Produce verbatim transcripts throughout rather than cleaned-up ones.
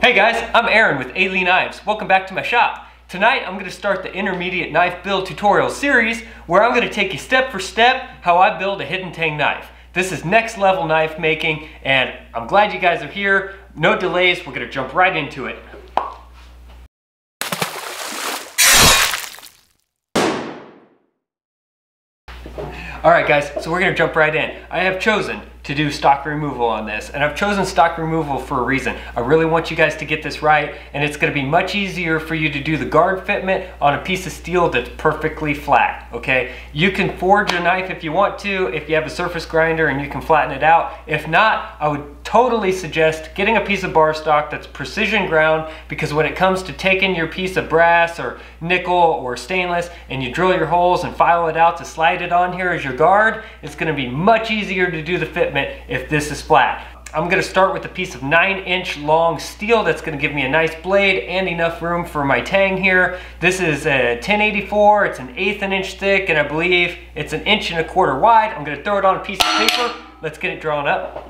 Hey guys, I'm Aaron with Aleeknives. Welcome back to my shop. Tonight I'm going to start the intermediate knife build tutorial series where I'm going to take you step for step how I build a hidden tang knife. This is next level knife making and I'm glad you guys are here. No delays, we're going to jump right into it. Alright guys, so we're going to jump right in. I have chosen to do stock removal on this, and I've chosen stock removal for a reason. I really want you guys to get this right, and it's going to be much easier for you to do the guard fitment on a piece of steel that's perfectly flat, okay? You can forge your knife if you want to, if you have a surface grinder and you can flatten it out. If not, I would totally suggest getting a piece of bar stock that's precision ground, because when it comes to taking your piece of brass or nickel or stainless and you drill your holes and file it out to slide it on here as your guard, it's going to be much easier to do the fitment if this is flat. I'm going to start with a piece of nine inch long steel that's going to give me a nice blade and enough room for my tang here. This is a ten eighty-four, it's an eighth an inch thick, and I believe it's an inch and a quarter wide. I'm going to throw it on a piece of paper. Let's get it drawn up.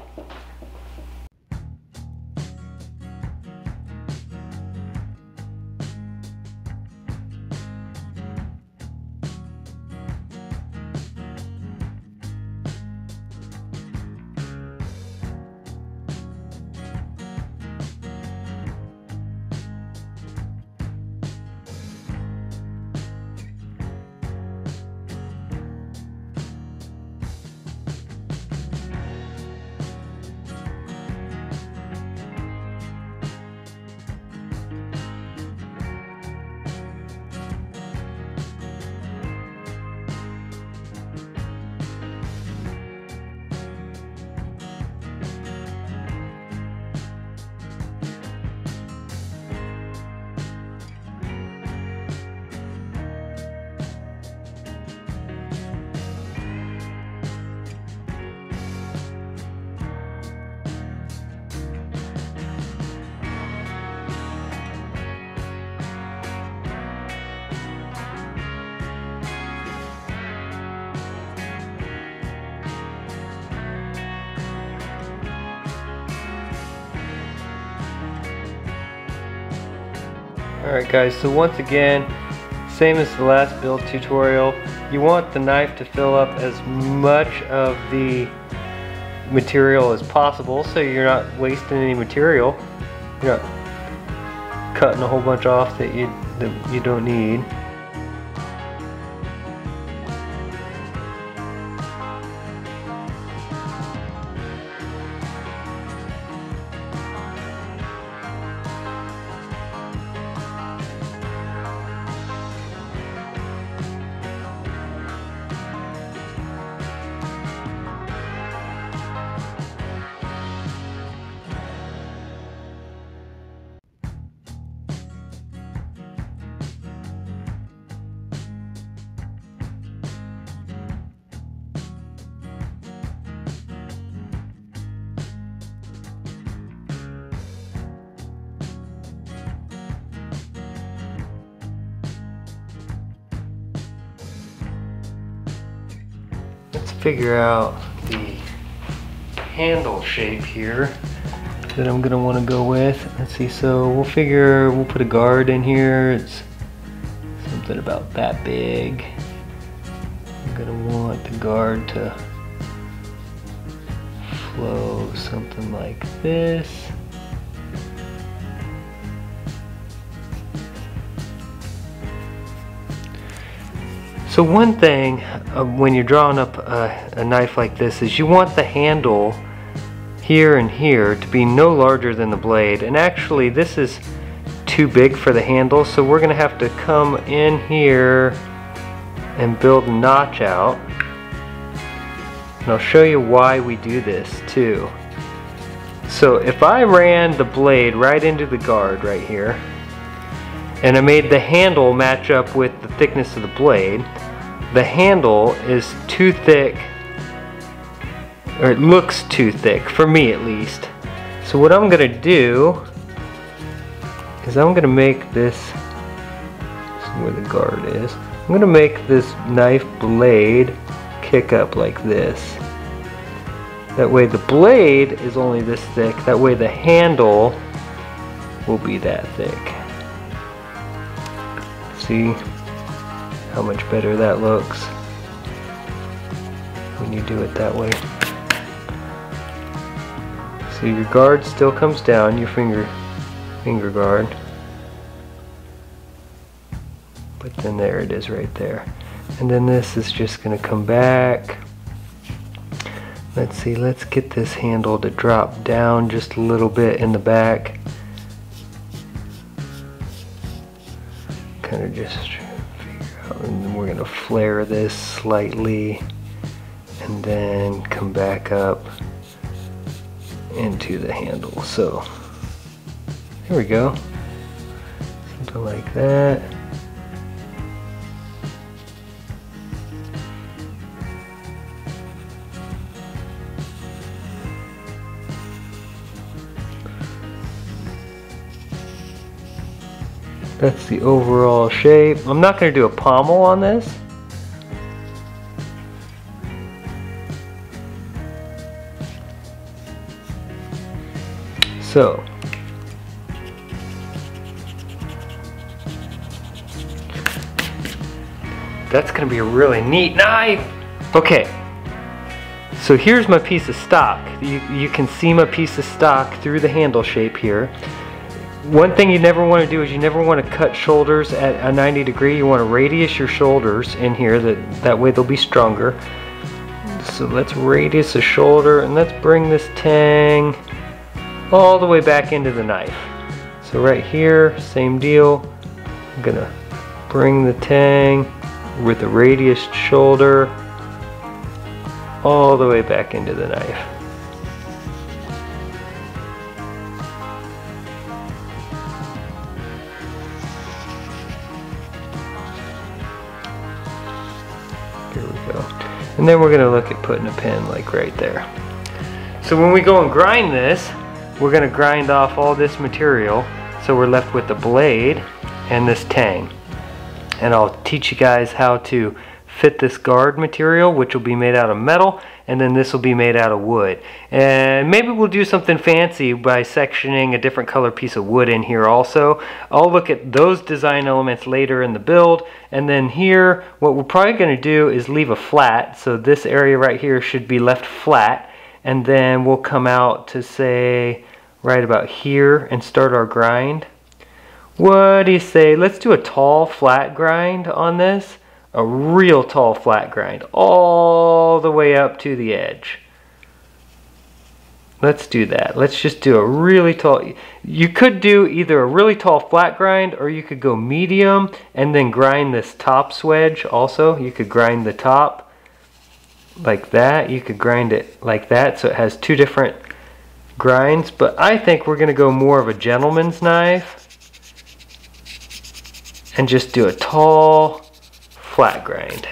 Alright guys, so once again, same as the last build tutorial, you want the knife to fill up as much of the material as possible so you're not wasting any material. You're not cutting a whole bunch off that you, that you don't need. Figure out the handle shape here that I'm gonna want to go with. Let's see, so we'll figure we'll put a guard in here. It's something about that big. I'm gonna want the guard to flow something like this. So one thing uh, when you're drawing up a, a knife like this is you want the handle here and here to be no larger than the blade, and actually this is too big for the handle, so we're going to have to come in here and build a notch out, and I'll show you why we do this too. So if I ran the blade right into the guard right here, and I made the handle match up with the thickness of the blade, the handle is too thick, or it looks too thick, for me at least. So what I'm gonna do is I'm gonna make this, this is where the guard is, I'm gonna make this knife blade kick up like this. That way the blade is only this thick, that way the handle will be that thick. See how much better that looks when you do it that way. So your guard still comes down, your finger finger guard, but then there it is right there. And then this is just going to come back. Let's see, let's get this handle to drop down just a little bit in the back. Kind of just figure out, and then we're going to flare this slightly and then come back up into the handle. So there we go, something like that. That's the overall shape. I'm not going to do a pommel on this. So, that's going to be a really neat knife. Okay, so here's my piece of stock. You, you can see my piece of stock through the handle shape here. One thing you never want to do is you never want to cut shoulders at a ninety degree. You want to radius your shoulders in here, that, that way they'll be stronger. So let's radius the shoulder and let's bring this tang all the way back into the knife. So right here, same deal. I'm going to bring the tang with a radiused shoulder all the way back into the knife. And then we're going to look at putting a pin like right there. So when we go and grind this, we're going to grind off all this material, so we're left with the blade and this tang. And I'll teach you guys how to fit this guard material, which will be made out of metal, and then this will be made out of wood. And maybe we'll do something fancy by sectioning a different color piece of wood in here also. I'll look at those design elements later in the build. And then here, what we're probably going to do is leave a flat. So this area right here should be left flat. And then we'll come out to, say, right about here and start our grind. What do you say? Let's do a tall flat grind on this. A real tall flat grind all the way up to the edge. Let's do that. Let's just do a really tall. You could do either a really tall flat grind, or you could go medium and then grind this top swedge also. You could grind the top like that. You could grind it like that, so it has two different grinds. But I think we're going to go more of a gentleman's knife and just do a tall flat grind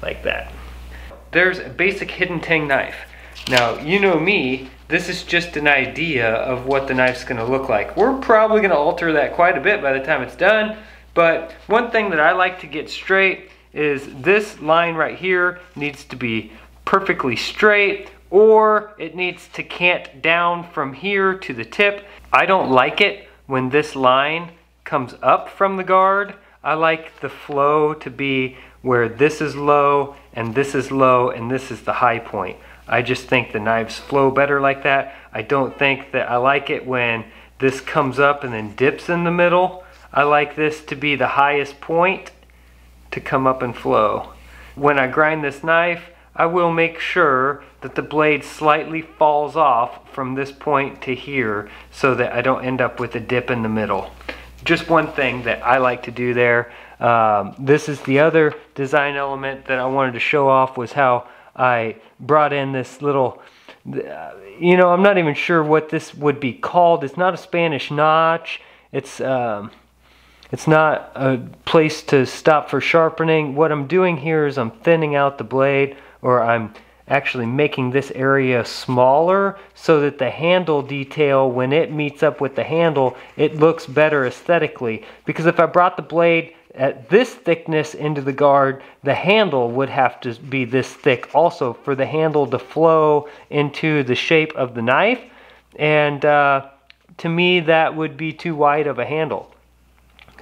like that. There's a basic hidden tang knife. Now, you know me, this is just an idea of what the knife's going to look like. We're probably going to alter that quite a bit by the time it's done, but one thing that I like to get straight is this line right here needs to be perfectly straight, or it needs to cant down from here to the tip. I don't like it when this line comes up from the guard. I like the flow to be where this is low, and this is low, and this is the high point. I just think the knives flow better like that. I don't think that I like it when this comes up and then dips in the middle. I like this to be the highest point to come up and flow. When I grind this knife, I will make sure that the blade slightly falls off from this point to here so that I don't end up with a dip in the middle. Just one thing that I like to do there. Um, this is the other design element that I wanted to show off, was how I brought in this little, you know, I'm not even sure what this would be called. It's not a Spanish notch. It's, um, it's not a place to stop for sharpening. What I'm doing here is I'm thinning out the blade, or I'm actually making this area smaller so that the handle detail, when it meets up with the handle, it looks better aesthetically. Because if I brought the blade at this thickness into the guard, the handle would have to be this thick also for the handle to flow into the shape of the knife. And uh, to me that would be too wide of a handle.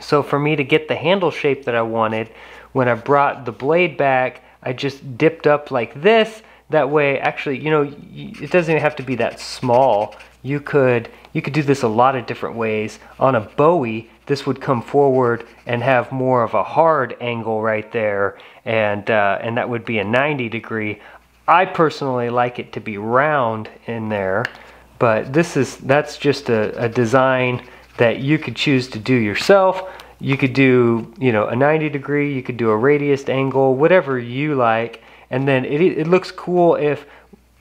So for me to get the handle shape that I wanted, when I brought the blade back, I just dipped up like this. That way, actually, you know, it doesn't even have to be that small. You could, you could do this a lot of different ways. On a Bowie, this would come forward and have more of a hard angle right there, and uh, and that would be a ninety degree. I personally like it to be round in there, but this is that's just a, a design that you could choose to do yourself. You could do, you know, a ninety degree, you could do a radiused angle, whatever you like. And then it, it looks cool if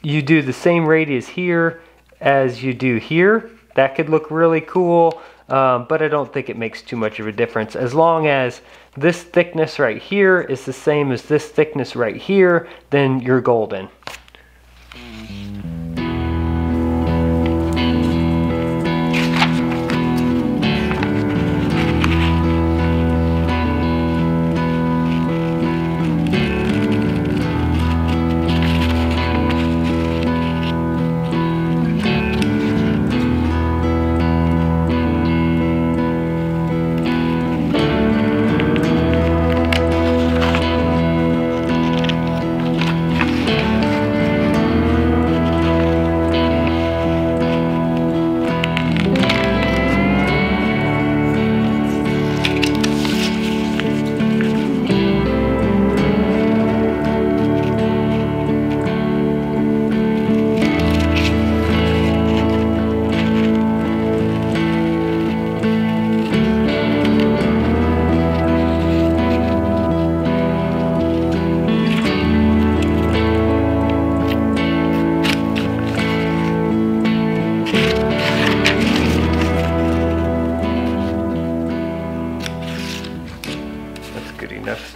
you do the same radius here as you do here. That could look really cool, um, but I don't think it makes too much of a difference. As long as this thickness right here is the same as this thickness right here, then you're golden.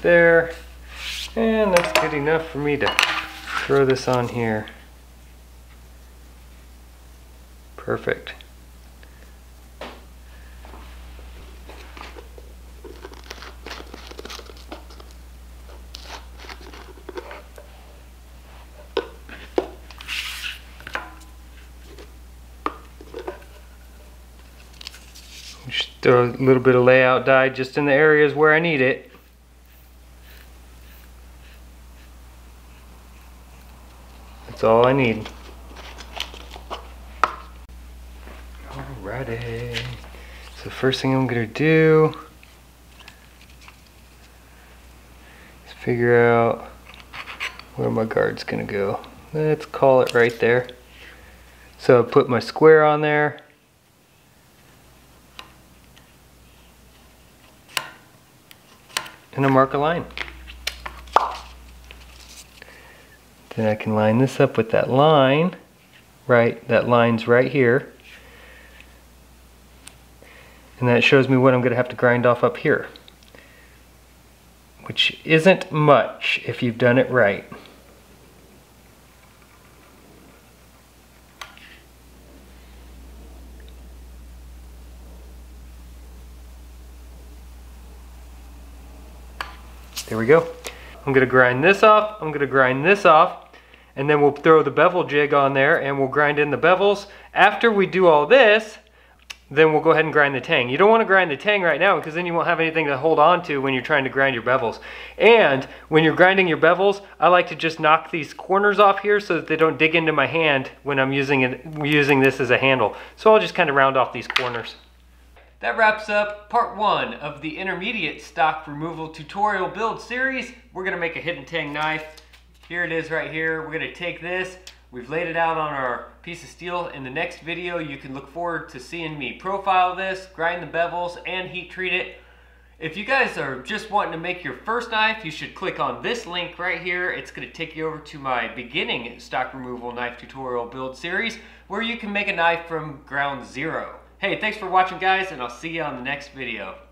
There, and that's good enough for me to throw this on here. Perfect. Just throw a little bit of layout dye just in the areas where I need it. That's all I need. Alrighty. So first thing I'm gonna do is figure out where my guard's gonna go. Let's call it right there. So I put my square on there. And I mark a line. Then I can line this up with that line, right? That line's right here. And that shows me what I'm gonna have to grind off up here, which isn't much if you've done it right. There we go. I'm gonna grind this off, I'm gonna grind this off, and then we'll throw the bevel jig on there and we'll grind in the bevels. After we do all this, then we'll go ahead and grind the tang. You don't want to grind the tang right now because then you won't have anything to hold on to when you're trying to grind your bevels. And when you're grinding your bevels, I like to just knock these corners off here so that they don't dig into my hand when I'm using it, using this as a handle. So I'll just kind of round off these corners. That wraps up part one of the intermediate stock removal tutorial build series. We're gonna make a hidden tang knife. Here it is right here. We're gonna take this. We've laid it out on our piece of steel. In the next video, you can look forward to seeing me profile this, grind the bevels, and heat treat it. If you guys are just wanting to make your first knife, you should click on this link right here. It's gonna take you over to my beginning stock removal knife tutorial build series where you can make a knife from ground zero. Hey, thanks for watching guys, and I'll see you on the next video.